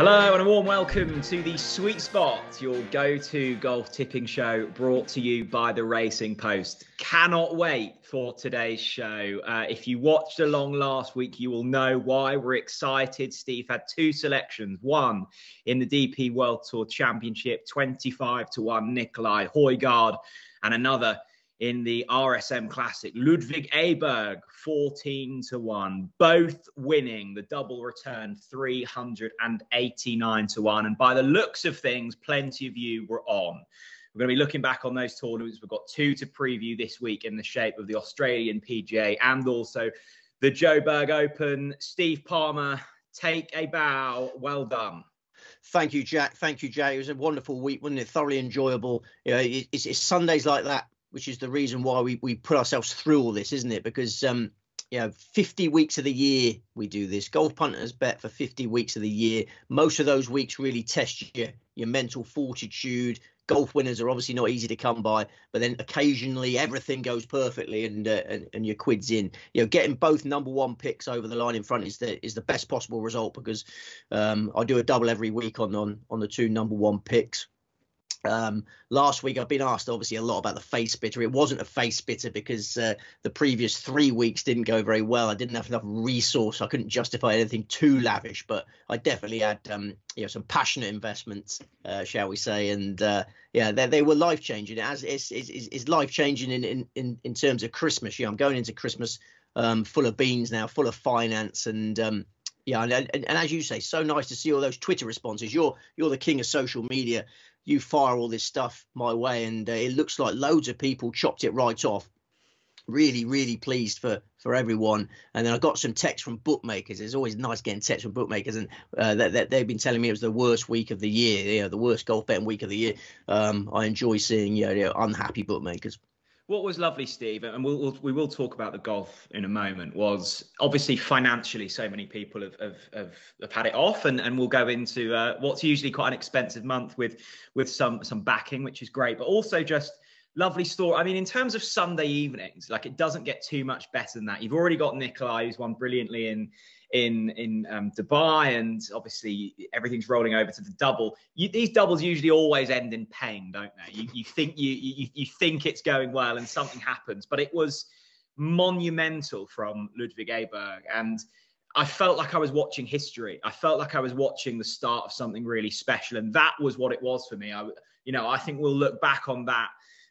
Hello and a warm welcome to The Sweet Spot, your go-to golf tipping show brought to you by The Racing Post. Cannot wait for today's show. If you watched along last week, you will know why we're excited. Steve had two selections, one in the DP World Tour Championship, 25-1 Nicolai Højgaard, and another in the RSM Classic, Ludvig Åberg, 14-1, both winning the double return, 389-1. And by the looks of things, plenty of you were on. We're going to be looking back on those tournaments. We've got two to preview this week in the shape of the Australian PGA and also the Joburg Open. Steve Palmer, take a bow. Well done. Thank you, Jack. Thank you, Jay. It was a wonderful week, wasn't it? Thoroughly enjoyable. You know, it's Sundays like that, which is the reason why we put ourselves through all this, isn't it? Because, you know, 50 weeks of the year we do this. Golf punters bet for 50 weeks of the year. Most of those weeks really test your mental fortitude. Golf winners are obviously not easy to come by, but then occasionally everything goes perfectly and your quid's in. You know, getting both number one picks over the line in front is the best possible result, because I do a double every week on the two number one picks. Last week I've been asked obviously a lot about the face spitter. It wasn't a face spitter because the previous 3 weeks didn't go very well. I didn't have enough resource. I couldn't justify anything too lavish, but I definitely had you know, some passionate investments, shall we say, and yeah, they were life changing. As it's life changing in terms of Christmas. Yeah, I'm going into Christmas full of beans now, full of finance, and yeah, and as you say, so nice to see all those Twitter responses. You're the king of social media. You fire all this stuff my way, and it looks like loads of people chopped it right off. Really, really pleased for everyone. And then I got some texts from bookmakers. It's always nice getting texts from bookmakers, and that they've been telling me it was the worst week of the year, you know, the worst golf betting week of the year. I enjoy seeing you know, unhappy bookmakers. What was lovely, Steve, and we will talk about the golf in a moment, was obviously financially so many people have had it off, and we'll go into what's usually quite an expensive month with some backing, which is great, but also just lovely story. I mean, in terms of Sunday evenings, like, it doesn't get too much better than that. You've already got Nicolai, who's won brilliantly in Dubai, and obviously everything's rolling over to the double. These doubles usually always end in pain, don't they? You think it's going well and something happens, but it was monumental from Ludvig Åberg, and I felt like I was watching history. I felt like I was watching the start of something really special, and that was what it was for me. I think we'll look back on that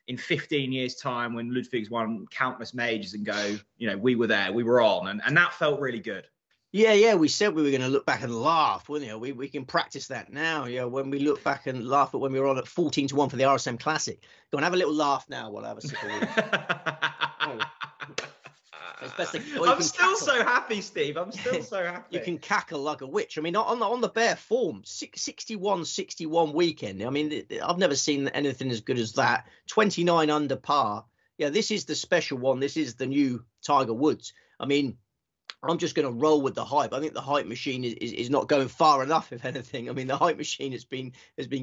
in 15 years' time when Ludvig's won countless majors and go, you know, we were there, we were on, and that felt really good. Yeah, we said we were going to look back and laugh, wouldn't we? We can practice that now. You know, when we look back and laugh at when we were on at 14-1 for the RSM Classic. Go and have a little laugh now while I have a sip of water. I'm still so happy, Steve. I'm still so happy. You can cackle like a witch. I mean, on the bare form, 61-61 weekend. I mean, I've never seen anything as good as that. 29 under par. Yeah, this is the special one. This is the new Tiger Woods. I mean, I'm just going to roll with the hype. I think the hype machine is not going far enough, if anything. I mean, the hype machine has been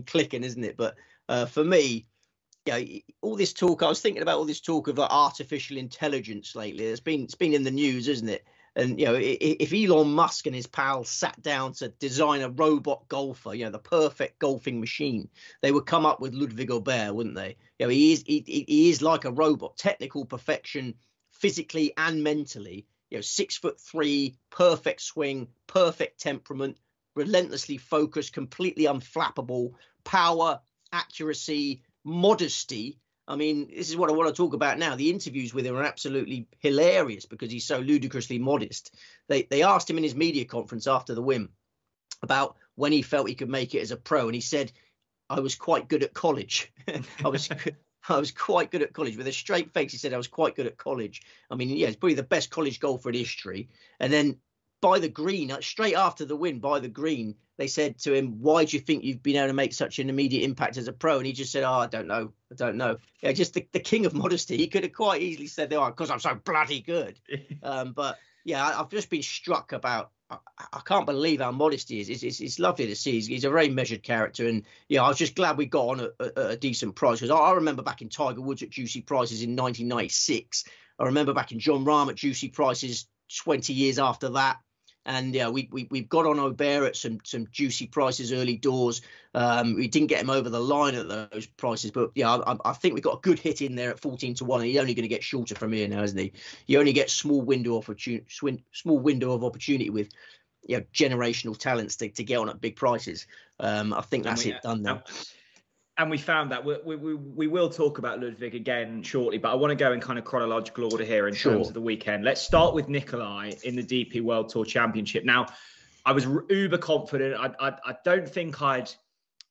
clicking, isn't it? But for me, yeah, all this talk, I was thinking about all this talk of artificial intelligence lately. It's been in the news, isn't it? And, you know, if Elon Musk and his pals sat down to design a robot golfer, you know, the perfect golfing machine, they would come up with Ludvig Åberg, wouldn't they? You know, he is like a robot, technical perfection, physically and mentally. You know, 6'3", perfect swing, perfect temperament, relentlessly focused, completely unflappable, power, accuracy, modesty. I mean, this is what I want to talk about now. The interviews with him are absolutely hilarious because he's so ludicrously modest. They asked him in his media conference after the win about when he felt he could make it as a pro, and he said, "I was quite good at college." I was quite good at college. With a straight face, he said, "I was quite good at college." I mean, yeah, he's probably the best college golfer in history. And then by the green, straight after the win, by the green, they said to him, "Why do you think you've been able to make such an immediate impact as a pro?" And he just said, "Oh, I don't know. Yeah, just the king of modesty. He could have quite easily said, "Oh, because I'm so bloody good." But yeah, I've just been struck about, I can't believe how modest he is. It's lovely to see. He's a very measured character, and yeah, I was just glad we got on a decent price, because I remember back in Tiger Woods at juicy prices in 1996. I remember back in John Rahm at juicy prices 20 years after that. And yeah, we've got on Åberg at some juicy prices early doors. We didn't get him over the line at those prices, but yeah, I think we got a good hit in there at 14 to 1, and he's only going to get shorter from here now, isn't he? You only get small window of opportunity with, you know, generational talents to get on at big prices. I think that's it done now. And we found that we will talk about Ludvig again shortly, but I want to go in kind of chronological order here in terms of the weekend. Let's start with Nicolai in the DP World Tour Championship. Now, I was uber confident. I don't think I'd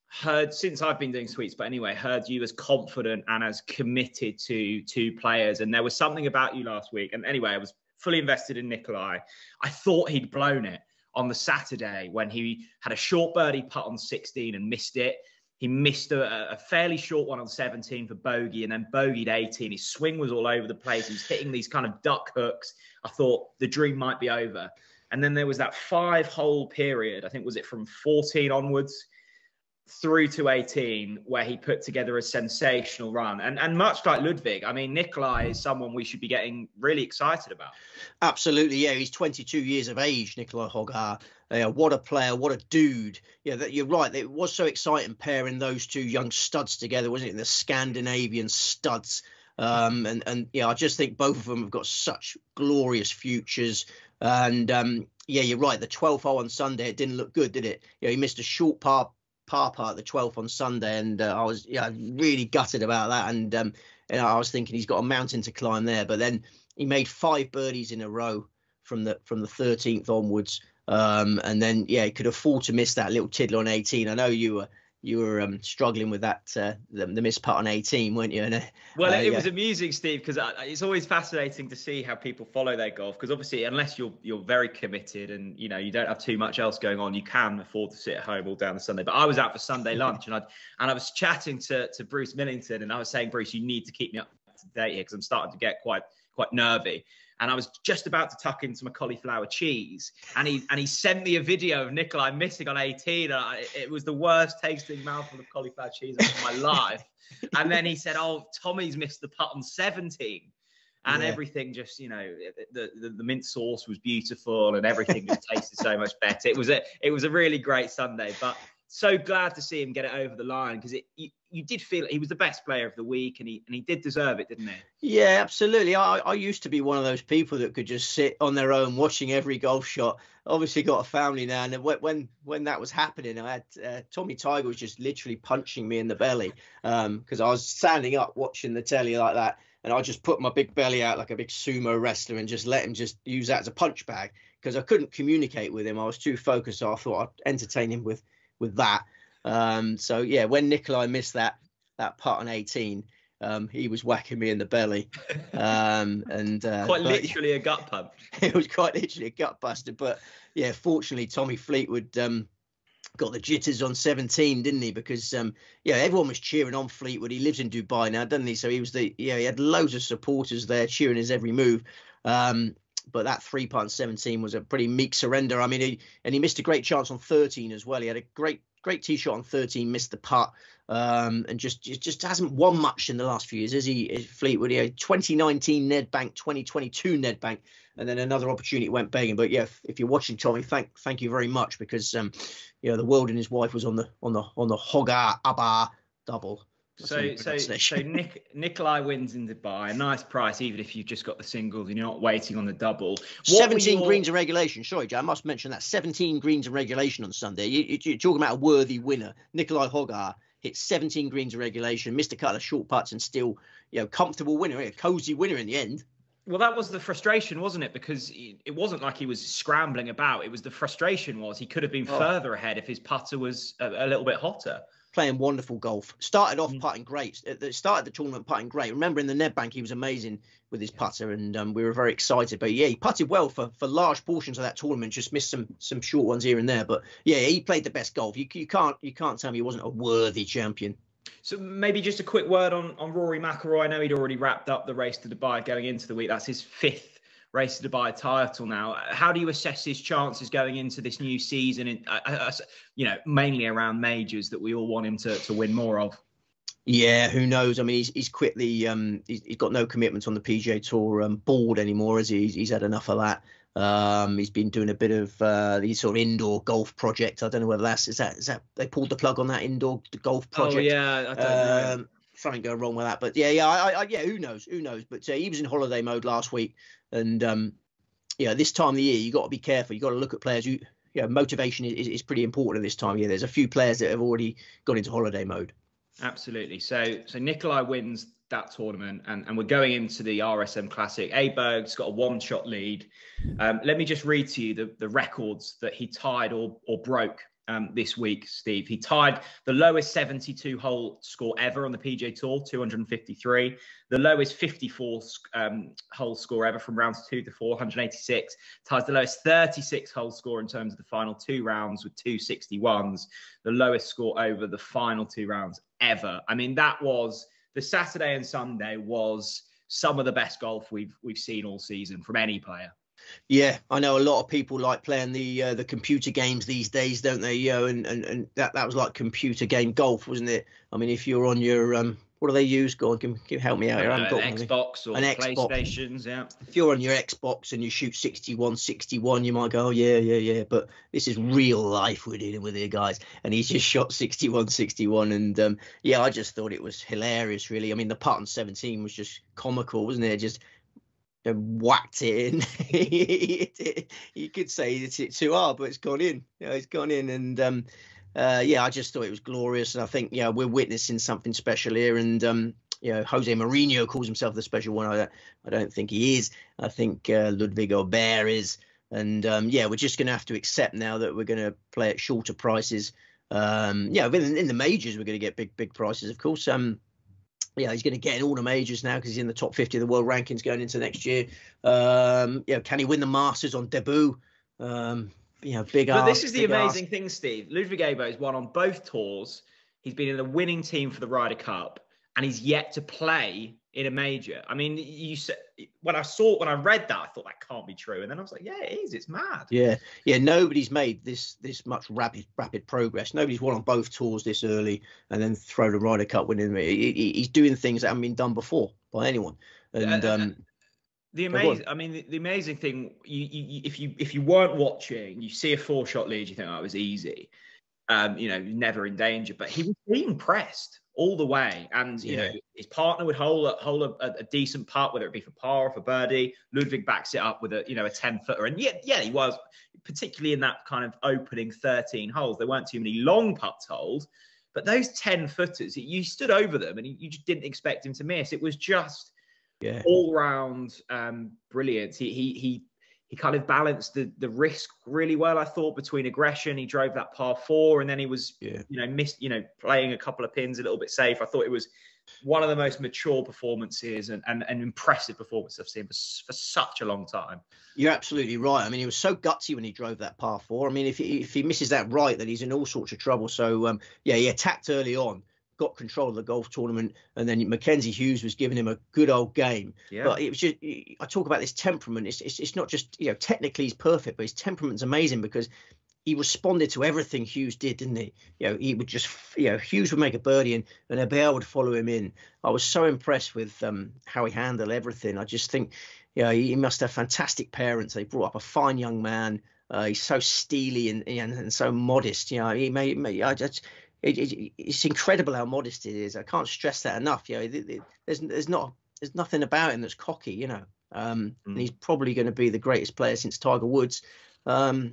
heard, since I've been doing sweets, but anyway, heard you as confident and as committed to two players. And there was something about you last week. And anyway, I was fully invested in Nicolai. I thought he'd blown it on the Saturday when he had a short birdie putt on 16 and missed it. He missed a fairly short one on 17 for bogey and then bogeyed 18. His swing was all over the place. He was hitting these kind of duck hooks. I thought the dream might be over. And then there was that five-hole period, I think, was it from 14 onwards through to 18, where he put together a sensational run. And much like Ludvig, I mean, Nicolai is someone we should be getting really excited about. Absolutely, yeah. He's 22 years of age, Nicolai Højgaard. What a player, what a dude. Yeah, you're right. It was so exciting pairing those two young studs together, wasn't it? The Scandinavian studs. And yeah, I just think both of them have got such glorious futures. And yeah, you're right. The 12th hole on Sunday, it didn't look good, did it? Yeah, he missed a short par at the 12th on Sunday, and I was really gutted about that, and I was thinking he's got a mountain to climb there. But then he made 5 birdies in a row from the 13th onwards, and then yeah, he could afford to miss that little tiddler on 18. I know you were struggling with that the missed putt on 18, weren't you? And, well, it was amusing, Steve, because it's always fascinating to see how people follow their golf. Because obviously, unless you're very committed and you know you don't have too much else going on, you can afford to sit at home all down the Sunday. But I was out for Sunday lunch, and I was chatting to Bruce Millington, and I was saying, Bruce, you need to keep me up to date here because I'm starting to get quite nervy. And I was just about to tuck in some cauliflower cheese, and he sent me a video of Nicolai missing on 18. And it was the worst tasting mouthful of cauliflower cheese of my life. And then he said, "Oh, Tommy's missed the putt on 17," and everything just, you know, the mint sauce was beautiful, and everything just tasted so much better. It was a really great Sunday, but so glad to see him get it over the line, because you did feel he was the best player of the week, and he did deserve it, didn't he? Yeah, absolutely. I used to be one of those people that could just sit on their own watching every golf shot. Obviously got a family now, and when that was happening, I had Tommy Tiger was just literally punching me in the belly, because I was standing up watching the telly like that, and I just put my big belly out like a big sumo wrestler and just let him just use that as a punch bag, because I couldn't communicate with him. I was too focused. So I thought I'd entertain him with that. So yeah, when Nicolai missed that putt on 18, he was whacking me in the belly, and quite literally a gut punch. It was quite literally a gut buster. But yeah, fortunately Tommy Fleetwood got the jitters on 17, didn't he? Because yeah, everyone was cheering on Fleetwood. He lives in Dubai now, doesn't he? So he was he had loads of supporters there cheering his every move. But that 3-putt on 17 was a pretty meek surrender. I mean, he missed a great chance on 13 as well. He had a great tee shot on 13, missed the putt, and just hasn't won much in the last few years, has he, Fleetwood? He had 2019 Nedbank, 2022 Nedbank, and then another opportunity went begging. But yeah, if you're watching, Tommy, thank you very much, because you know, the world and his wife was on the Højgaard Åberg double. So Nicolai wins in Dubai, a nice price, even if you've just got the singles and you're not waiting on the double. 17 greens in regulation. Sorry, Joe, I must mention that 17 greens in regulation on Sunday. You're talking about a worthy winner. Nicolai Højgaard hit 17 greens in regulation, missed a couple of short putts, and still, you know, comfortable winner, a cozy winner in the end. Well, that was the frustration, wasn't it? Because it wasn't like he was scrambling about. It was the frustration was he could have been further ahead if his putter was a little bit hotter. Playing wonderful golf. Started off putting great. Started the tournament putting great. Remember in the Nedbank, he was amazing with his putter, and we were very excited. But yeah, he putted well for large portions of that tournament. Just missed some short ones here and there. But yeah, he played the best golf. You can't tell me he wasn't a worthy champion. So maybe just a quick word on Rory McIlroy. I know he'd already wrapped up the race to Dubai going into the week. That's his 5th race to Dubai title now. How do you assess his chances going into this new season, and you know, mainly around majors that we all want him to win more of? Yeah, who knows? I mean, he's quit the he's got no commitments on the PGA Tour board anymore, has he? He's had enough of that. He's been doing a bit of these sort of indoor golf projects. I don't know whether that's is that they pulled the plug on that indoor golf project. Oh yeah, I don't know. Something go wrong with that, but yeah. Who knows? But he was in holiday mode last week, and this time of the year you got to be careful. You got to look at players. Motivation is pretty important at this time of year. There's a few players that have already got into holiday mode. Absolutely. So Nicolai wins that tournament, and we're going into the RSM Classic. Åberg's got a one-shot lead. Let me just read to you the records that he tied or broke this week, Steve. He tied the lowest 72-hole score ever on the PGA Tour, 253. The lowest 54-hole score ever from rounds 2 to 4, 186. Ties the lowest 36-hole score in terms of the final two rounds with 261s. The lowest score over the final two rounds ever. I mean, that was... The Saturday and Sunday was some of the best golf we've seen all season from any player. Yeah, I know a lot of people like playing the computer games these days, don't they? And that was like computer game golf, wasn't it? I mean, if you're on your what do they use? Go on, can help me out here. An Xbox or PlayStations, yeah. If you're on your Xbox and you shoot 61, you might go, oh, yeah. But this is real life we're dealing with here, guys. And he just shot 61. And, I just thought it was hilarious, really. I mean, the putt on 17 was just comical, wasn't it? Just whacked it in. You could say it's too hard, but it's gone in. You know, it's gone in. And, I just thought it was glorious. And I think, we're witnessing something special here. And, Jose Mourinho calls himself the special one. I don't think he is. I think Ludvig Åberg is. And, we're just going to have to accept now that we're going to play at shorter prices. In the majors, we're going to get big prices, of course. He's going to get in all the majors now because he's in the top 50 of the world rankings going into next year. Can he win the Masters on debut? Big ass. But this is the amazing thing, Steve. Ludvig Åberg has won on both tours. He's been in the winning team for the Ryder Cup, and he's yet to play in a major. I mean, you said when I read that, I thought that can't be true, and then I was like, yeah, it is. It's mad. Yeah. Nobody's made this much rapid progress. Nobody's won on both tours this early, and then throw the Ryder Cup win in. He's doing things that haven't been done before by anyone, and. The amazing thing, you if you weren't watching, you see a 4-shot lead, you think, oh, it was easy, never in danger. But he was being pressed all the way, and his partner would hole a decent putt, whether it be for par or for birdie. Ludvig backs it up with a 10-footer, and he was particularly in that kind of opening 13 holes. There weren't too many long putts holed, but those 10-footers, you stood over them, and you just didn't expect him to miss. It was just. Yeah. All round brilliance. He kind of balanced the risk really well, I thought, between aggression. He drove that par 4, and then he was playing a couple of pins a little bit safe. I thought it was one of the most mature performances and impressive performance I've seen for such a long time. You're absolutely right. I mean, he was so gutsy when he drove that par 4. I mean, if he misses that right, then he's in all sorts of trouble. So he attacked early on, got control of the golf tournament, and then Mackenzie Hughes was giving him a good old game. Yeah. But it was just, I talk about this temperament. It's not just, technically he's perfect, but his temperament's amazing because he responded to everything Hughes did, didn't he? He would just, Hughes would make a birdie and Åberg would follow him in. I was so impressed with how he handled everything. I just think, he must have fantastic parents. They brought up a fine young man. He's so steely and so modest. It's incredible how modest it is. I can't stress that enough. There's nothing about him that's cocky. And he's probably going to be the greatest player since Tiger Woods. Maybe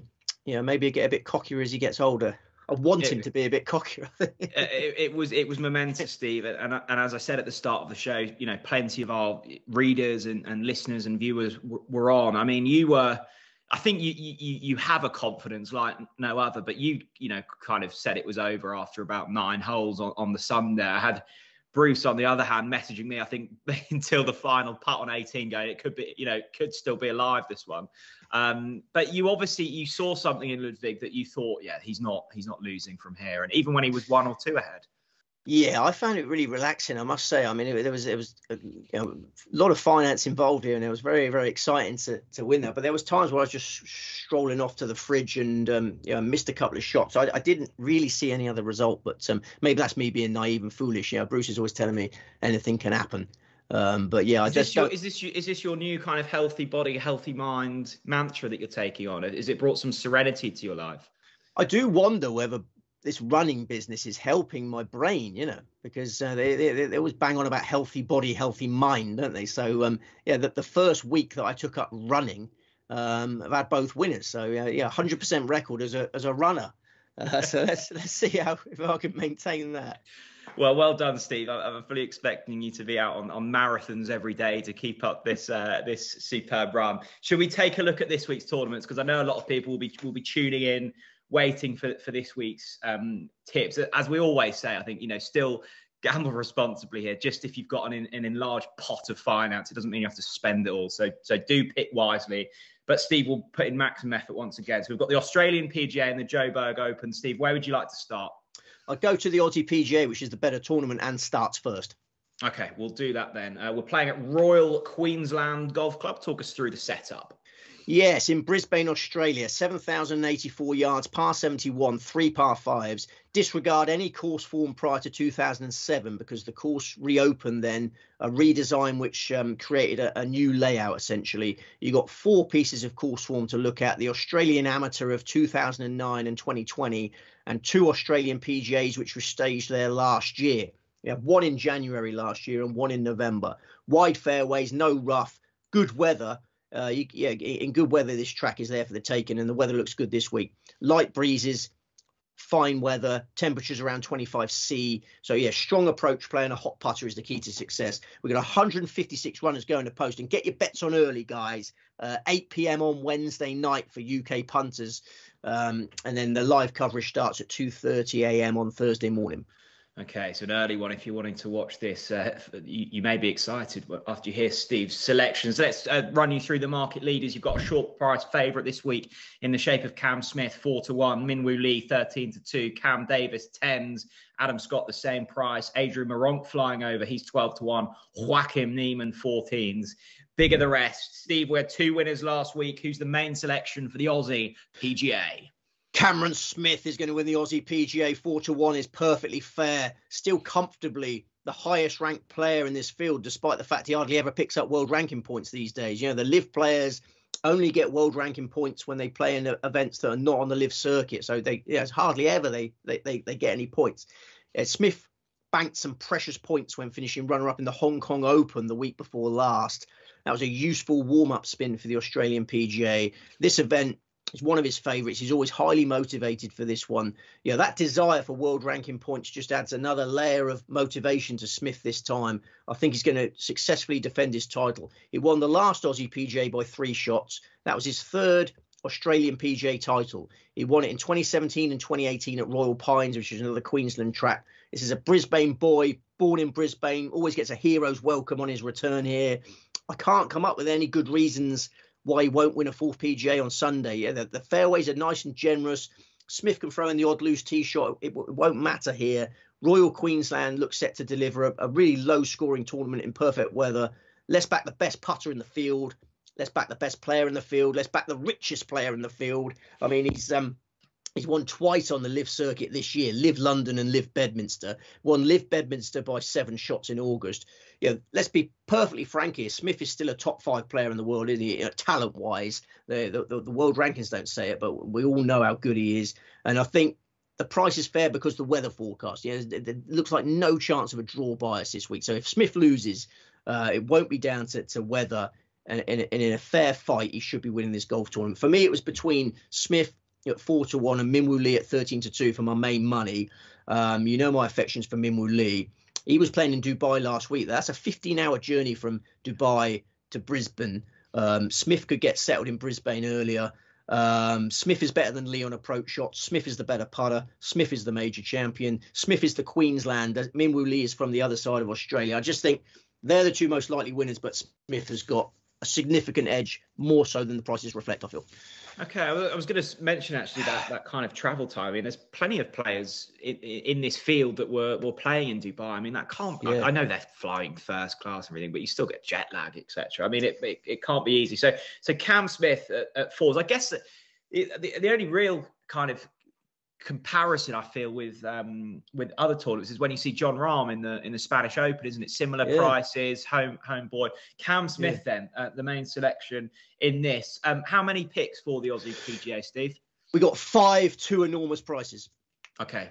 he'll get a bit cockier as he gets older. I want him to be a bit cockier. It was momentous, Steve. And as I said at the start of the show, plenty of our readers and listeners and viewers were on. I mean, you were. I think you have a confidence like no other, but you kind of said it was over after about 9 holes on the Sunday. I had Bruce, on the other hand, messaging me, I think, until the final putt on 18 going, it could be, could still be alive, this one. But you obviously, you saw something in Ludvig that you thought, he's not losing from here. And even when he was 1 or 2 ahead. Yeah, I found it really relaxing, I must say. I mean, there was a lot of finance involved here, and it was very, very exciting to win that. But there was times where I was just strolling off to the fridge and missed a couple of shots. I didn't really see any other result, but maybe that's me being naive and foolish. Bruce is always telling me anything can happen. But yeah, is this your new kind of healthy body, healthy mind mantra that you're taking on? Has it brought some serenity to your life? I do wonder whether this running business is helping my brain, you know, because they always bang on about healthy body, healthy mind, don't they? So yeah, the first week that I took up running, I've had both winners. So yeah, 100% record as a runner. So let's see if I can maintain that. Well done, Steve. I'm fully expecting you to be out on marathons every day to keep up this superb run. Should we take a look at this week's tournaments? Because I know a lot of people will be tuning in, waiting for this week's tips. As we always say, I think, you know, still gamble responsibly here. Just if you've got an enlarged pot of finance, it doesn't mean you have to spend it all. So do pick wisely. But Steve will put in maximum effort once again. So we've got the Australian PGA and the Joburg Open. Steve, where would you like to start? I'll go to the Aussie PGA, which is the better tournament and starts first. Okay, we'll do that then. We're playing at Royal Queensland Golf Club. Talk us through the setup. Yes, in Brisbane, Australia, 7,084 yards, par 71, 3 par 5s. Disregard any course form prior to 2007 because the course reopened then, a redesign which created a new layout, essentially. You got 4 pieces of course form to look at, the Australian Amateur of 2009 and 2020 and 2 Australian PGAs which were staged there last year. You have one in January last year and one in November. Wide fairways, no rough, good weather. In good weather, this track is there for the taking, and the weather looks good this week. Light breezes, fine weather, temperatures around 25°C. So, yeah, strong approach play and a hot putter is the key to success. We've got 156 runners going to post, and get your bets on early, guys. 8 p.m. on Wednesday night for UK punters, and then the live coverage starts at 2:30 a.m. on Thursday morning. Okay, so an early one if you're wanting to watch this. You may be excited after you hear Steve's selections. Let's run you through the market leaders. You've got a short price favourite this week in the shape of Cam Smith, 4-1. Minwoo Lee, 13-2. Cam Davis, 10s. Adam Scott, the same price. Adrian Moronk flying over. He's 12-1. Joachim Niemann, 14s. Bigger the rest. Steve, we had 2 winners last week. Who's the main selection for the Aussie PGA? Cameron Smith is going to win the Aussie PGA. 4-1 is perfectly fair. Still comfortably the highest ranked player in this field, despite the fact he hardly ever picks up world ranking points these days. You know, the LIV players only get world ranking points when they play in events that are not on the LIV circuit. So it's hardly ever they get any points. Smith banked some precious points when finishing runner-up in the Hong Kong Open the week before last. That was a useful warm-up spin for the Australian PGA. This event, it's one of his favourites. He's always highly motivated for this one. Yeah, that desire for world ranking points just adds another layer of motivation to Smith this time. I think he's going to successfully defend his title. He won the last Aussie PGA by 3 shots. That was his 3rd Australian PGA title. He won it in 2017 and 2018 at Royal Pines, which is another Queensland track. This is a Brisbane boy, born in Brisbane, always gets a hero's welcome on his return here. I can't come up with any good reasons why he won't win a 4th PGA on Sunday. Yeah, the fairways are nice and generous. Smith can throw in the odd loose tee shot. It won't matter here. Royal Queensland looks set to deliver a really low-scoring tournament in perfect weather. Let's back the best putter in the field. Let's back the best player in the field. Let's back the richest player in the field. I mean, he's won twice on the LIV circuit this year, LIV London and LIV Bedminster. Won LIV Bedminster by 7 shots in August. Yeah, let's be perfectly frank here. Smith is still a top 5 player in the world, isn't he? You know, talent-wise, the world rankings don't say it, but we all know how good he is. And I think the price is fair because the weather forecast. You know, it looks like no chance of a draw bias this week. So if Smith loses, it won't be down to weather. And in a fair fight, he should be winning this golf tournament. For me, it was between Smith at 4-1 and Minwoo Lee at 13-2 for my main money. You know my affections for Minwoo Lee. He was playing in Dubai last week. That's a 15-hour journey from Dubai to Brisbane. Smith could get settled in Brisbane earlier. Smith is better than Lee on approach shots. Smith is the better putter. Smith is the major champion. Smith is the Queenslander. Minwoo Lee is from the other side of Australia. I just think they're the 2 most likely winners, but Smith has got a significant edge, more so than the prices reflect, I feel. Okay, I was going to mention actually that kind of travel time. I mean, there's plenty of players in this field that were playing in Dubai. I mean, that can't. Yeah. I know they're flying first class and everything, but you still get jet lag, etc. I mean, it can't be easy. So Cam Smith at 4s. I guess the only real kind of comparison I feel with other tournaments is when you see John Rahm in the Spanish Open, isn't it? Similar prices, homeboy. Cam Smith then, the main selection in this. How many picks for the Aussie PGA, Steve? We got 5 2 enormous prices. Okay,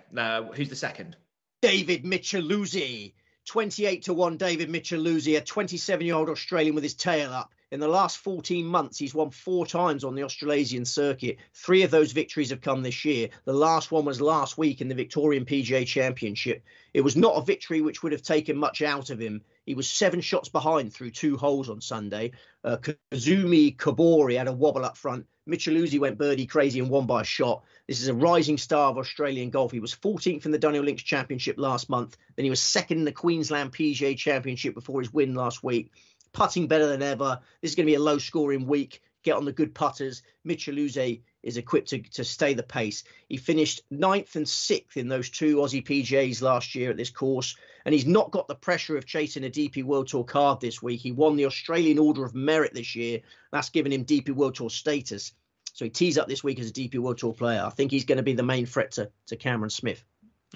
who's the second? David Micheluzzi, 28 to 1. David Micheluzzi, a 27-year-old Australian with his tail up. In the last 14 months, he's won 4 times on the Australasian circuit. 3 of those victories have come this year. The last one was last week in the Victorian PGA Championship. It was not a victory which would have taken much out of him. He was 7 shots behind through 2 holes on Sunday. Kazumi Kabori had a wobble up front. Micheluzzi went birdie crazy and won by a shot. This is a rising star of Australian golf. He was 14th in the Dunhill Links Championship last month. Then he was 2nd in the Queensland PGA Championship before his win last week. Putting better than ever. This is going to be a low-scoring week. Get on the good putters. Micheluzzi is equipped to stay the pace. He finished 9th and 6th in those 2 Aussie PGAs last year at this course, and he's not got the pressure of chasing a DP World Tour card this week. He won the Australian Order of Merit this year. That's given him DP World Tour status. So he tees up this week as a DP World Tour player. I think he's going to be the main threat to Cameron Smith.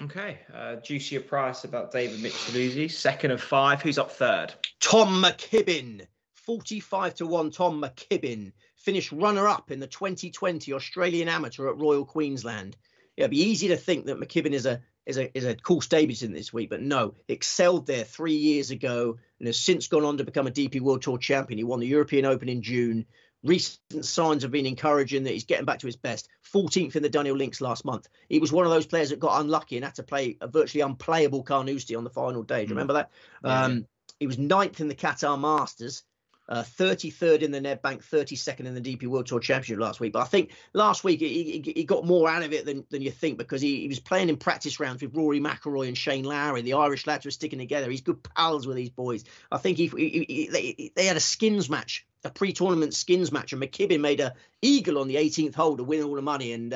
Okay, juicier price about David Micheluzzi, 2nd of 5. Who's up third? Tom McKibbin, 45 to 1. Tom McKibbin finished runner-up in the 2020 Australian Amateur at Royal Queensland. It'd be easy to think that McKibbin is a course debutant this week, but no, excelled there 3 years ago and has since gone on to become a DP World Tour champion. He won the European Open in June. Recent signs have been encouraging that he's getting back to his best. 14th in the Dunhill Links last month. He was one of those players that got unlucky and had to play a virtually unplayable Carnoustie on the final day. Do you remember that? Yeah. He was 9th in the Qatar Masters, 33rd in the Nedbank, 32nd in the DP World Tour Championship last week. But I think last week he got more out of it than you think, because he was playing in practice rounds with Rory McIlroy and Shane Lowry. The Irish lads were sticking together. He's good pals with these boys. I think they had a skins match, a pre-tournament skins match, and McKibbin made an eagle on the 18th hole to win all the money and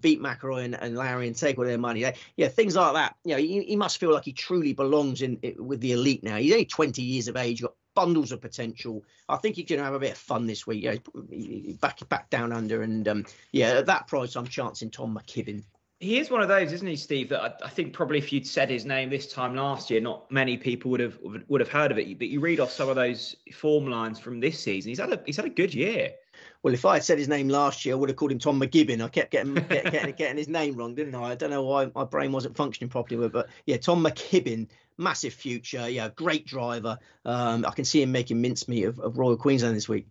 beat McIlroy and Lowry and take all their money. Things like that. He must feel like he truly belongs with the elite now. He's only 20 years of age, got bundles of potential. I think he's going to have a bit of fun this week. He's back down under, and at that price, I'm chancing Tom McKibbin. He is one of those, isn't he, Steve, that I think probably if you'd said his name this time last year, not many people would have heard of it. But you read off some of those form lines from this season. He's had a good year. Well, if I had said his name last year, I would have called him Tom McKibbin. I kept getting his name wrong, didn't I? I don't know why my brain wasn't functioning properly. But yeah, Tom McKibbin, massive future. Yeah, great driver. I can see him making mincemeat of Royal Queensland this week.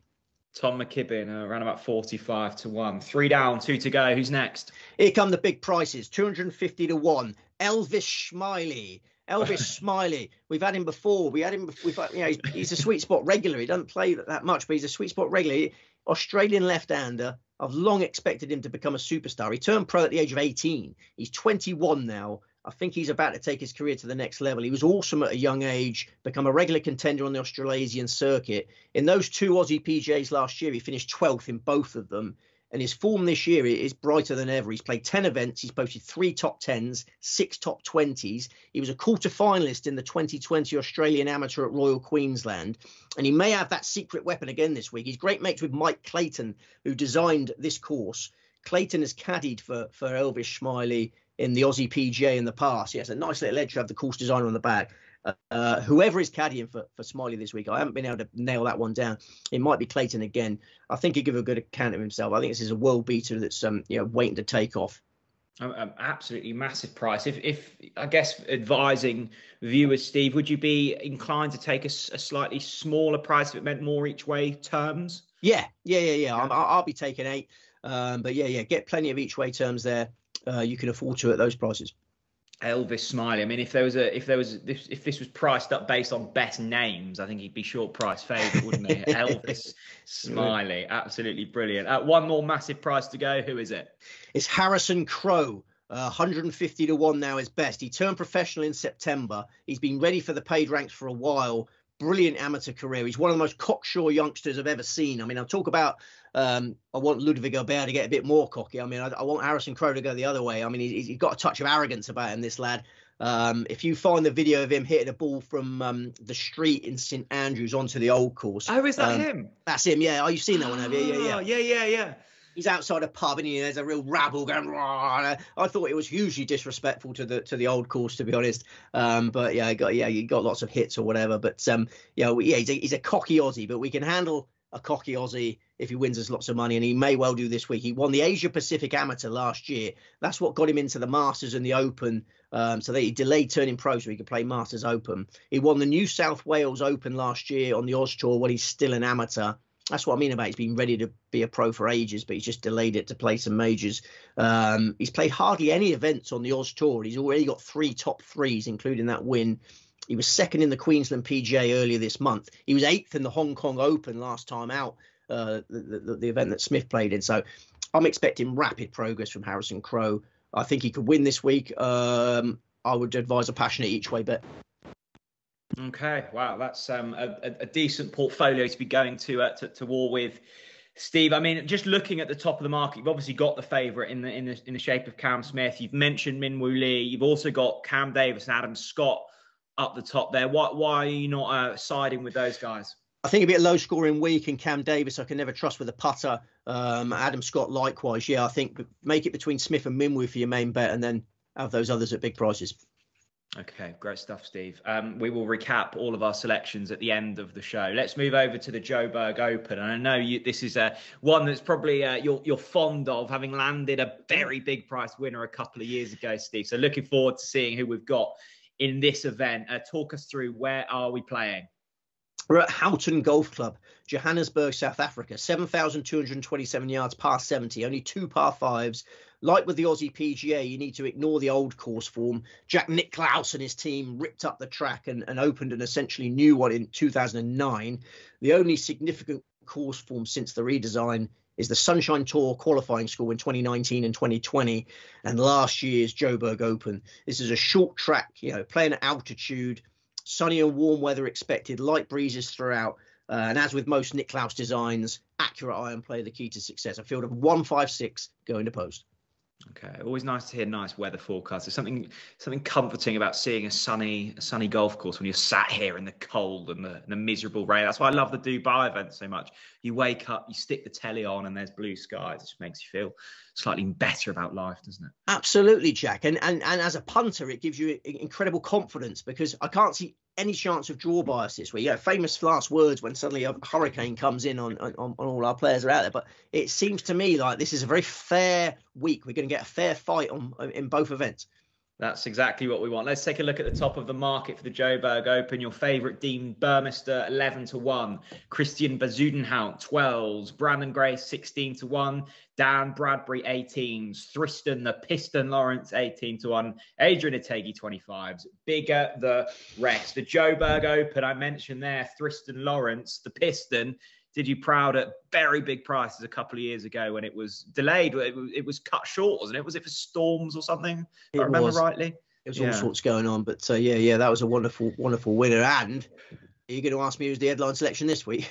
Tom McKibbin, around about 45 to 1. 3 down, 2 to go. Who's next? Here come the big prices. 250 to 1. Elvis Smiley. Elvis Smiley. We've had him before. He's a sweet spot regular. He doesn't play that much, but he's a sweet spot regular. Australian left-hander. I've long expected him to become a superstar. He turned pro at the age of 18. He's 21 now. I think he's about to take his career to the next level. He was awesome at a young age, become a regular contender on the Australasian circuit. In those 2 Aussie PGAs last year, he finished 12th in both of them. And his form this year is brighter than ever. He's played 10 events. He's posted 3 top 10s, 6 top 20s. He was a quarter finalist in the 2020 Australian Amateur at Royal Queensland. And he may have that secret weapon again this week. He's great mates with Mike Clayton, who designed this course. Clayton has caddied for Elvis Smiley in the Aussie PGA in the past. Yes, a nice little edge to have the course designer on the back. Whoever is caddying for Smiley this week, I haven't been able to nail that one down. It might be Clayton again. I think he'll give a good account of himself. I think this is a world beater that's waiting to take off. Absolutely massive price. If I guess advising viewers, Steve, would you be inclined to take a slightly smaller price if it meant more each way terms? Yeah. I'll be taking 8. But get plenty of each way terms there. You can afford to at those prices. Elvis Smiley. I mean, if this was priced up based on best names, I think he'd be short price favourite, wouldn't he? Elvis Smiley, absolutely brilliant. One more massive price to go. Who is it? It's Harrison Crowe. 150 to 1 now is best. He turned professional in September. He's been ready for the paid ranks for a while. Brilliant amateur career. He's one of the most cocksure youngsters I've ever seen. I mean, I'll talk about I want Ludvig Åberg to get a bit more cocky. I mean, I want Harrison Crowe to go the other way. I mean, he's got a touch of arrogance about him, this lad. If you find the video of him hitting a ball from the street in St Andrews onto the old course. Oh, is that him? That's him, yeah. Oh, you've seen that one, have you? Yeah. he's outside a pub and there's a real rabble going. Rah! I thought it was hugely disrespectful to the old course, to be honest. But yeah, you got lots of hits or whatever. But he's a cocky Aussie, but we can handle a cocky Aussie if he wins us lots of money, and he may well do this week. He won the Asia Pacific Amateur last year. That's what got him into the Masters and the Open, so that he delayed turning pro so he could play Masters Open. He won the New South Wales Open last year on the Oz Tour while he's still an amateur. That's what I mean about he's been ready to be a pro for ages, but he's just delayed it to play some majors. He's played hardly any events on the Oz Tour, and he's already got 3 top threes, including that win. He was 2nd in the Queensland PGA earlier this month. He was 8th in the Hong Kong Open last time out, the event that Smith played in. So I'm expecting rapid progress from Harrison Crowe. I think he could win this week. I would advise a passionate each way bet. Okay, wow, that's a decent portfolio to be going to war with, Steve. I mean, just looking at the top of the market, you've obviously got the favourite in the shape of Cam Smith. You've mentioned Minwoo Lee. You've also got Cam Davis and Adam Scott up the top there. Why are you not siding with those guys? I think a bit low scoring week, and Cam Davis I can never trust with a putter. Adam Scott likewise. Yeah, I think make it between Smith and Minwoo for your main bet, and then have those others at big prices. Okay, great stuff, Steve. We will recap all of our selections at the end of the show. Let's move over to the Joburg Open. And I know this is one that's probably you're fond of, having landed a very big price winner a couple of years ago, Steve. So looking forward to seeing who we've got in this event. Talk us through, where are we playing? We're at Houghton Golf Club, Johannesburg, South Africa. 7,227 yards, par 70, only 2 par 5s. Like with the Aussie PGA, you need to ignore the old course form. Jack Nicklaus and his team ripped up the track and opened an essentially new one in 2009. The only significant course form since the redesign is the Sunshine Tour qualifying score in 2019 and 2020, and last year's Joburg Open. This is a short track, playing at altitude, sunny and warm weather expected, light breezes throughout. And as with most Nicklaus designs, accurate iron play the key to success. A field of 156 going to post. Okay, always nice to hear nice weather forecasts. There's something comforting about seeing a sunny golf course when you're sat here in the cold and the miserable rain. That's why I love the Dubai event so much. You wake up, you stick the telly on, and there's blue skies. It just makes you feel slightly better about life, doesn't it? Absolutely, Jack. And as a punter, it gives you incredible confidence, because I can't see any chance of draw bias this week. Famous last words when suddenly a hurricane comes in on all our players are out there. But it seems to me like this is a very fair week. We're going to get a fair fight in both events. That's exactly what we want. Let's take a look at the top of the market for the Joburg Open. Your favourite, Deon Germishuys, 11-1. Christian Bezuidenhout, 12s. Brandon Grace, 16-1. Dan Bradbury, 18s. Thriston the Piston Lawrence, 18-1. Adrian Otegi, 25s. Bigger the rest. The Joburg Open, I mentioned there, Thriston Lawrence, the Piston, did you proud at very big prices a couple of years ago when it was delayed? It was cut short, wasn't it? Was it for storms or something? If I remember rightly. It was all sorts going on. But that was a wonderful, wonderful winner. And are you going to ask me who's the headline selection this week?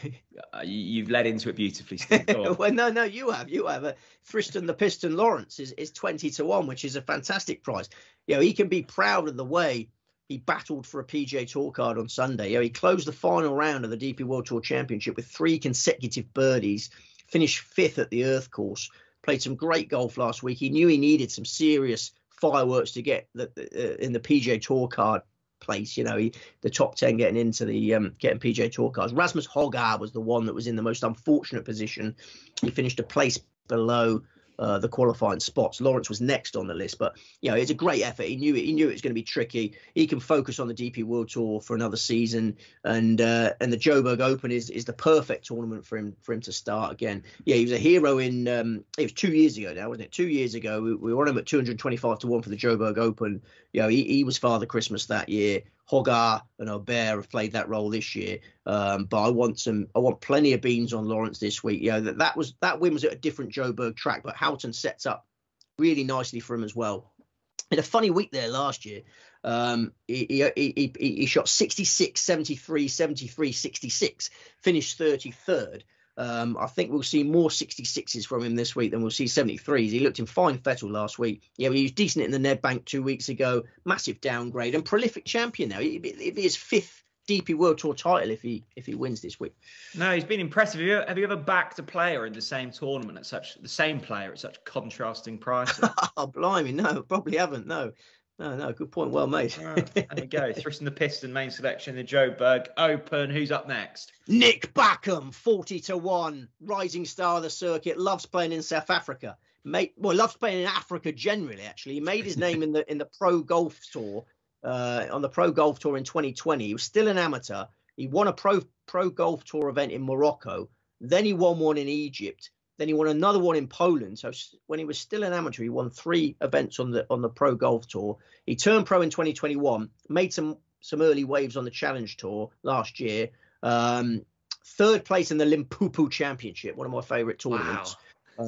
You've led into it beautifully, Steve. Well, no, you have. You have. Thriston the Piston Lawrence is 20-1, which is a fantastic price. He can be proud of the way he battled for a PGA Tour card on Sunday. He closed the final round of the DP World Tour Championship with 3 consecutive birdies, finished 5th at the Earth course, played some great golf last week. He knew he needed some serious fireworks to get in the PGA Tour card place. The top 10 getting into the getting PGA Tour cards. Rasmus Højgaard was the one that was in the most unfortunate position. He finished a place below the qualifying spots. Lawrence was next on the list, but it's a great effort. He knew it was going to be tricky. He can focus on the DP World Tour for another season, and the Joburg Open is the perfect tournament for him to start again. He was a hero in it was 2 years ago now, wasn't it? 2 years ago we were on him at 225-1 for the Joburg Open. He was Father Christmas that year. Højgaard and Åberg have played that role this year, but I want plenty of beans on Lawrence this week. That win was at a different Joburg track, but Houghton sets up really nicely for him as well. Had a funny week there last year. He shot 66, 73, 73, 66, finished 33rd. I think we'll see more 66s from him this week than we'll see 73s. He looked in fine fettle last week. He was decent in the Nedbank 2 weeks ago. Massive downgrade and prolific champion now. It'd be his 5th DP World Tour title if he wins this week. No, he's been impressive. Have you ever backed a player in the same tournament at such contrasting prices? Oh, blimey, no, probably haven't. No, good point. Well made. There we go. Thriston the Piston main selection, the Joburg Open. Who's up next? Nick Bachem, 40-1, rising star of the circuit, loves playing in South Africa. Loves playing in Africa generally, actually. He made his name in the pro golf tour, on the pro golf tour in 2020. He was still an amateur. He won a pro golf tour event in Morocco. Then he won one in Egypt. Then he won another one in Poland. So when he was still an amateur, he won 3 events on the pro golf tour. He turned pro in 2021, made some early waves on the Challenge Tour last year. 3rd place in the Limpopo Championship, one of my favourite tournaments. Wow.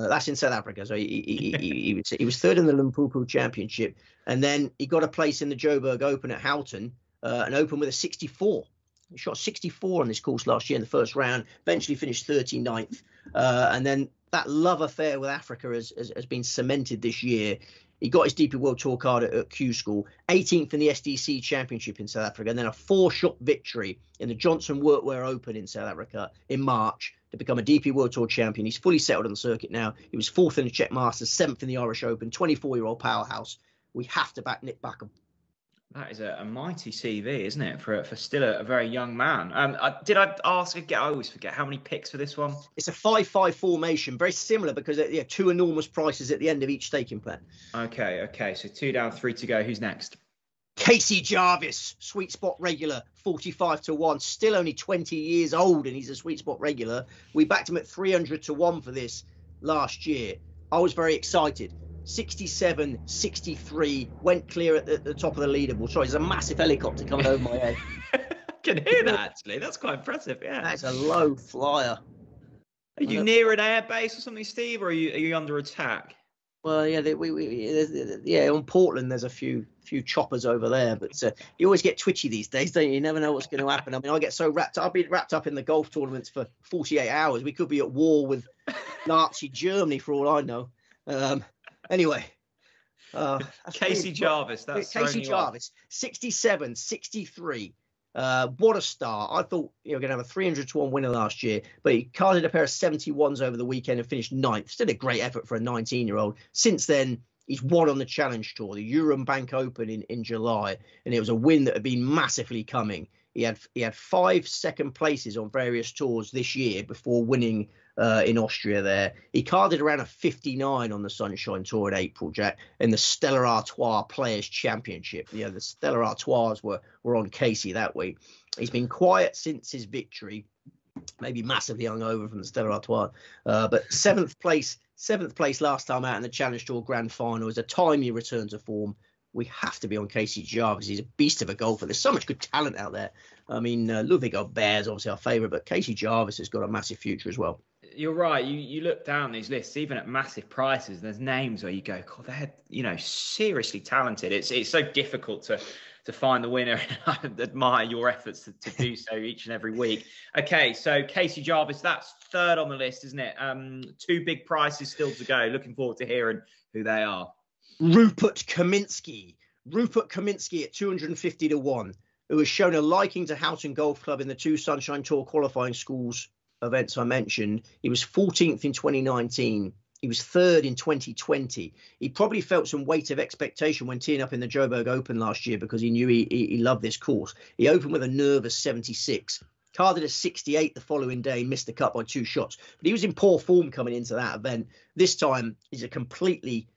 That's in South Africa. So he was 3rd in the Limpopo Championship. And then he got a place in the Joburg Open at Houghton, an Open with a 64. He shot 64 on this course last year in the first round, eventually finished 39th. And then that love affair with Africa has been cemented this year. He got his DP World Tour card at Q School, 18th in the SDC Championship in South Africa, and then a 4-shot victory in the Johnson Workwear Open in South Africa in March to become a DP World Tour champion. He's fully settled on the circuit now. He was 4th in the Czech Masters, 7th in the Irish Open, 24-year-old powerhouse. We have to back Nick Bachem. That is a mighty CV, isn't it, for still a very young man? I always forget how many picks for this one. It's a 5-5 formation, very similar because two enormous prices at the end of each staking plan. Okay, so 2 down, 3 to go. Who's next? Casey Jarvis, sweet spot regular, 45-1, still only 20 years old, and he's a sweet spot regular. We backed him at 300-1 for this last year. I was very excited. 67, 63, went clear at the top of the leaderboard. Sorry, there's a massive helicopter coming over my head. I can hear that, actually. That's quite impressive, yeah. That's a low flyer. Are you near an airbase or something, Steve, or are you under attack? Well, yeah, on Portland there's a few choppers over there, but you always get twitchy these days, don't you? You never know what's going to happen. I mean, I've been wrapped up in the golf tournaments for 48 hours. We could be at war with Nazi Germany for all I know. Anyway, Casey Jarvis, 67, 63. What a star. I thought you were going to have a 300-1 winner last year, but he carded a pair of 71s over the weekend and finished 9th. Still a great effort for a 19-year-old. Since then, he's won on the Challenge Tour, the Eurobank Open in July, and it was a win that had been massively coming. He had 5 second places on various tours this year before winning in Austria there. He carded around a 59 on the Sunshine Tour in April, Jack, in the Stellar Artois Players Championship. The Stellar Artois were on Casey that week. He's been quiet since his victory, maybe massively hungover from the Stellar Artois. But 7th place last time out in the Challenge Tour Grand Final is a timely return to form. We have to be on Casey Jarvis. He's a beast of a golfer. There's so much good talent out there. I mean, Ludvig Åberg is obviously our favourite, but Casey Jarvis has got a massive future as well. You're right. You look down these lists, even at massive prices, there's names where you go, God, they're seriously talented. It's so difficult to find the winner, and I admire your efforts to do so each and every week. Okay, so Casey Jarvis, that's 3rd on the list, isn't it? 2 big prices still to go. Looking forward to hearing who they are. Rupert Kaminsky at 250-1, who has shown a liking to Houghton Golf Club in the 2 Sunshine Tour qualifying schools events I mentioned. He was 14th in 2019. He was 3rd in 2020. He probably felt some weight of expectation when teeing up in the Joburg Open last year because he knew he loved this course. He opened with a nervous 76. Carded a 68 the following day, missed the cut by 2 shots. But he was in poor form coming into that event. This time, It's a completely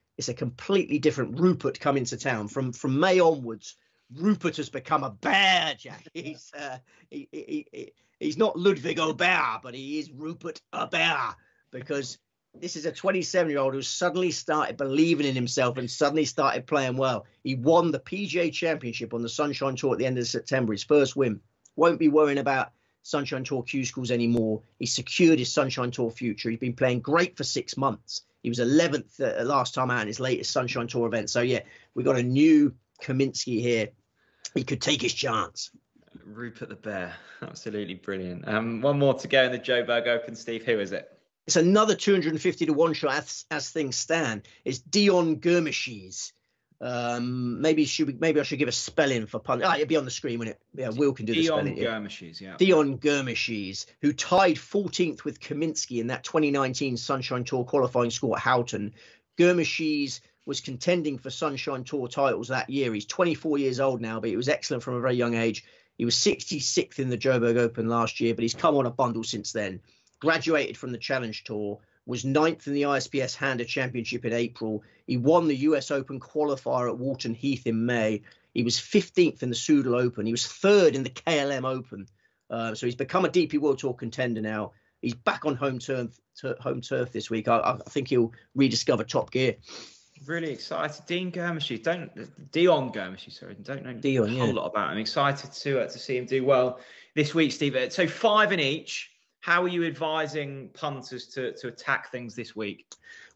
different Rupert come into town. From May onwards, Rupert has become a bear, Jack. He's not Ludvig Åberg, but he is Rupert Åberg, because this is a 27-year-old who suddenly started believing in himself and suddenly started playing well. He won the PGA Championship on the Sunshine Tour at the end of September, his first win. Won't be worrying about Sunshine Tour Q Schools anymore. He secured his Sunshine Tour future. He's been playing great for 6 months. He was 11th last time out in his latest Sunshine Tour event. So, yeah, we got a new Kaminsky here. He could take his chance. Rupert the Bear. Absolutely brilliant. One more to go in the Joburg Open, Steve. Who is it? It's another 250-1 shot as things stand. It's Deon Germishuys. Maybe I should give a spelling for pun. It'd be on the screen, wouldn't it? Yeah, Will can do the spelling. Deon Germishuys, who tied 14th with Kaminsky in that 2019 Sunshine Tour qualifying score at Houghton. Germishuys was contending for Sunshine Tour titles that year. He's 24 years old now, but he was excellent from a very young age. He was 66th in the Joburg Open last year, but he's come on a bundle since then. Graduated from the Challenge Tour, was 9th in the ISPS Handler Championship in April. He won the US Open qualifier at Walton Heath in May. He was 15th in the Soudal Open. He was 3rd in the KLM Open. So he's become a DP World Tour contender now. He's back on home turf this week. I think he'll rediscover Top Gear. Really excited. Deon Germishuys, don't know a whole lot about him. I'm excited to see him do well this week, Steve. So 5 in each. How are you advising punters to attack things this week?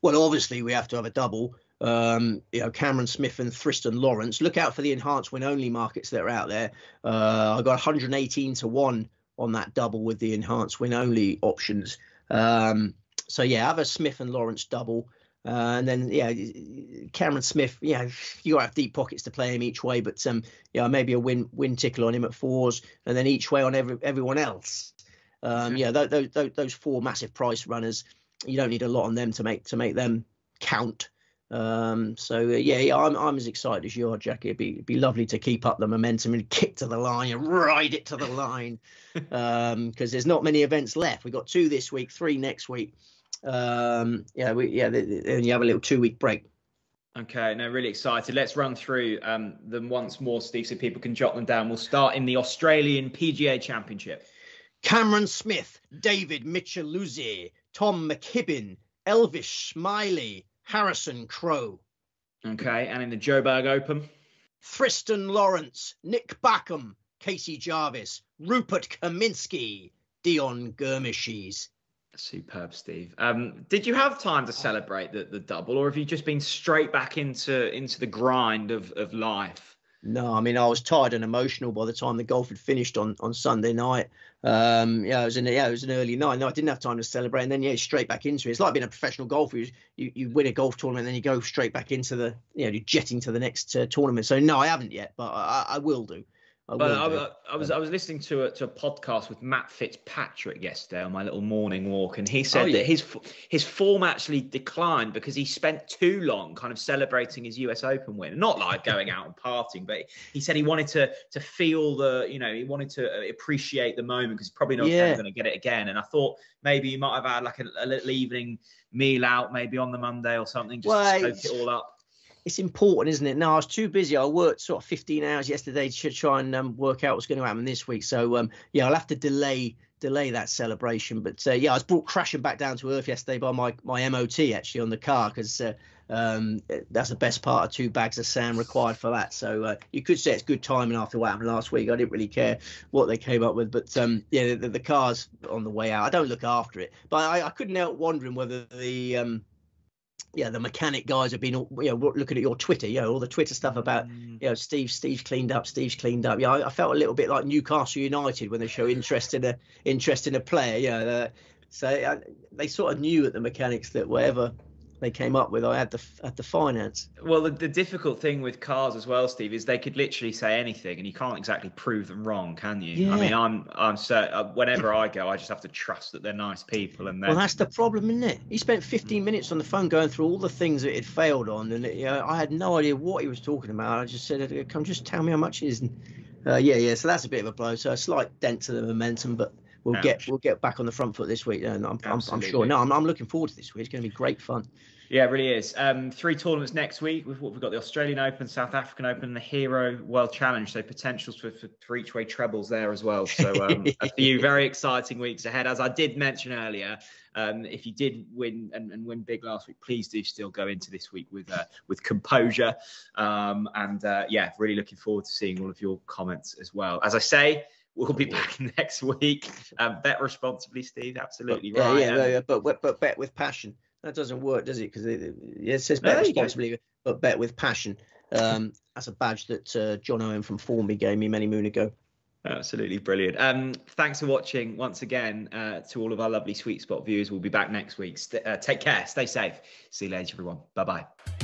Well, obviously we have to have a double. Cameron Smith and Thriston Lawrence. Look out for the enhanced win only markets that are out there. I got 118-1 on that double with the enhanced win only options. Have a Smith and Lawrence double. Cameron Smith, you got to have deep pockets to play him each way, but maybe a win tickle on him at fours, and then each way on everyone else. Those 4 massive price runners, you don't need a lot on them to make them count. I'm as excited as you are, Jackie. It'd be lovely to keep up the momentum and kick to the line and ride it to the line, because there's not many events left. We got 2 this week, 3 next week. Then you have a little 2-week break. Okay, no, really excited. Let's run through them once more, Steve, so people can jot them down. We'll start in the Australian PGA Championship. Cameron Smith, David Micheluzzi, Tom McKibbin, Elvis Smiley, Harrison Crowe. Okay, and in the Joburg Open? Thriston Lawrence, Nick Bachem, Casey Jarvis, Rupert Kaminsky, Deon Germishuys. Superb, Steve. Did you have time to celebrate the double, or have you just been straight back into the grind of life? No, I mean, I was tired and emotional by the time the golf had finished on Sunday night. It was an early night. No, I didn't have time to celebrate. And then, straight back into it. It's like being a professional golfer. You win a golf tournament and then you go straight back into the, you're jetting to the next tournament. So, no, I haven't yet, but I will do. I was listening to a podcast with Matt Fitzpatrick yesterday on my little morning walk, and he said that his form actually declined because he spent too long kind of celebrating his US Open win. Not like going out and partying, but he said he wanted to feel he wanted to appreciate the moment, because he's probably not going to get it again. And I thought maybe you might have had like a little evening meal out, maybe on the Monday or something, to soak it all up. It's important, isn't it? No, I was too busy. I worked sort of 15 hours yesterday to try and work out what's going to happen this week. So, I'll have to delay that celebration. But, I was brought crashing back down to earth yesterday by my MOT, actually, on the car, because that's the best part of 2 bags of sand required for that. So you could say it's good timing after what happened last week. I didn't really care what they came up with. But, the car's on the way out. I don't look after it. But I couldn't help wondering whether the... the mechanic guys have been looking at your Twitter, all the Twitter stuff about, Steve's cleaned up. Yeah, I felt a little bit like Newcastle United when they show interest in a player. They sort of knew at the mechanics that whatever they came up with, I had the finance. Well, the difficult thing with cars as well, Steve, is they could literally say anything, and you can't exactly prove them wrong, can you? Yeah. I mean, I'm certain, whenever I go, I just have to trust that they're nice people. And well, that's the problem, isn't it? He spent 15 minutes on the phone going through all the things that it failed on, and I had no idea what he was talking about. I just said, "Come, just tell me how much it is." And, So that's a bit of a blow. So a slight dent to the momentum, but. We'll get back on the front foot this week, and I'm sure. No, I'm looking forward to this week. It's going to be great fun. Yeah, it really is. 3 tournaments next week. We've got the Australian Open, South African Open, and the Hero World Challenge. So potentials for each way trebles there as well. So a few very exciting weeks ahead. As I did mention earlier, if you did win and win big last week, please do still go into this week with composure. Really looking forward to seeing all of your comments as well. As I say. We'll be back next week. Bet responsibly, Steve. Absolutely right. But bet with passion. That doesn't work, does it? Because it says bet responsibly, but bet with passion. That's a badge that John Owen from Formby gave me many moons ago. Absolutely brilliant. Thanks for watching once again to all of our lovely Sweet Spot viewers. We'll be back next week. Take care. Stay safe. See you later, everyone. Bye-bye.